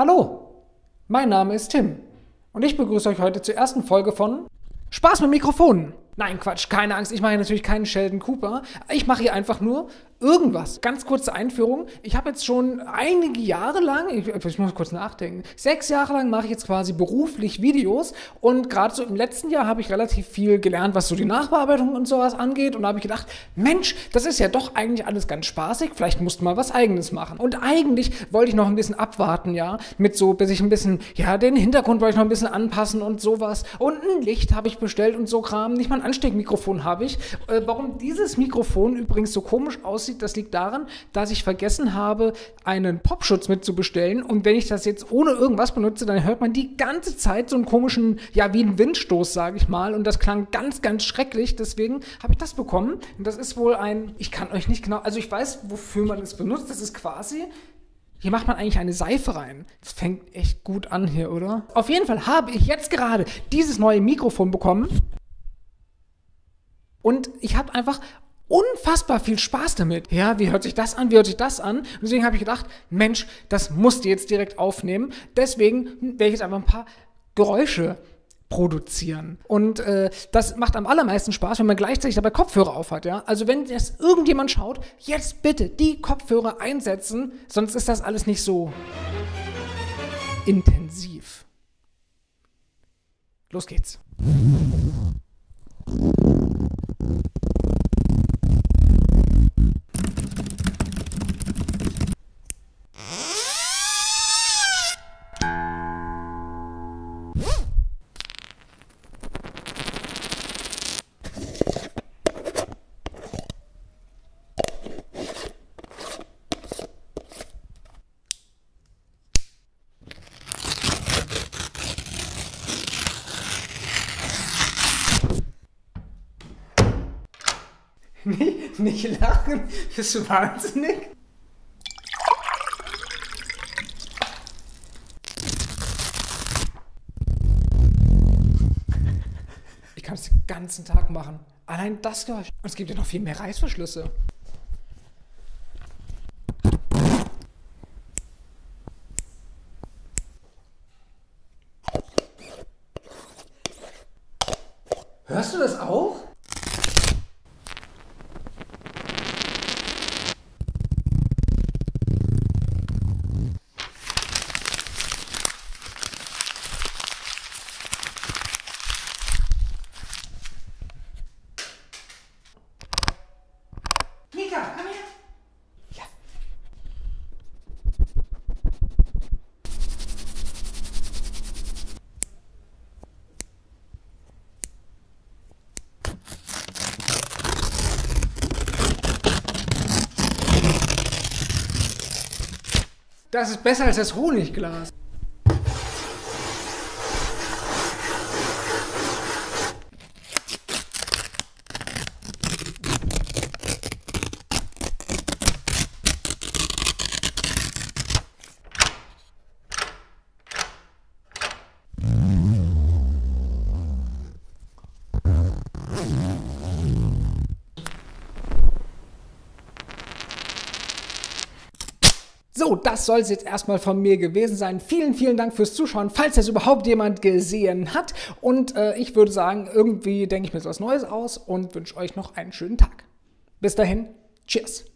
Hallo, mein Name ist Tim und ich begrüße euch heute zur ersten Folge von Spaß mit Mikrofonen. Nein, Quatsch, keine Angst, ich mache hier natürlich keinen Sheldon Cooper. Ich mache hier einfach nur irgendwas. Ganz kurze Einführung. Ich habe jetzt schon einige Jahre lang, ich muss kurz nachdenken, 6 Jahre lang mache ich jetzt quasi beruflich Videos und gerade so im letzten Jahr habe ich relativ viel gelernt, was so die Nachbearbeitung und sowas angeht und da habe ich gedacht, Mensch, das ist ja doch eigentlich alles ganz spaßig, vielleicht musst du mal was Eigenes machen. Und eigentlich wollte ich noch ein bisschen abwarten, ja, mit so, bis ich ein bisschen, ja, den Hintergrund wollte ich noch ein bisschen anpassen und sowas und ein Licht habe ich bestellt und so Kram, nicht mal ein Ansteckmikrofon habe ich. Warum dieses Mikrofon übrigens so komisch aussieht, das liegt daran, dass ich vergessen habe, einen Popschutz mitzubestellen und wenn ich das jetzt ohne irgendwas benutze, dann hört man die ganze Zeit so einen komischen, ja wie einen Windstoß, sage ich mal und das klang ganz, ganz schrecklich, deswegen habe ich das bekommen und das ist wohl ein, ich kann euch nicht genau, also ich weiß, wofür man es benutzt, das ist quasi... Hier macht man eigentlich eine Seife rein. Das fängt echt gut an hier, oder? Auf jeden Fall habe ich jetzt gerade dieses neue Mikrofon bekommen. Und ich habe einfach unfassbar viel Spaß damit. Ja, wie hört sich das an? Wie hört sich das an? Und deswegen habe ich gedacht, Mensch, das musst du jetzt direkt aufnehmen. Deswegen werde ich jetzt einfach ein paar Geräusche produzieren. Und das macht am allermeisten Spaß, wenn man gleichzeitig dabei Kopfhörer aufhat, ja. Also wenn jetzt irgendjemand schaut, jetzt bitte die Kopfhörer einsetzen, sonst ist das alles nicht so intensiv. Los geht's. Nicht lachen, bist du wahnsinnig? Ich kann es den ganzen Tag machen. Allein das Geräusch. Und es gibt ja noch viel mehr Reißverschlüsse. Hörst du das auch? Das ist besser als das Honigglas. So, das soll es jetzt erstmal von mir gewesen sein. Vielen, vielen Dank fürs Zuschauen, falls das überhaupt jemand gesehen hat. Und ich würde sagen, irgendwie denke ich mir so was Neues aus und wünsche euch noch einen schönen Tag. Bis dahin, cheers!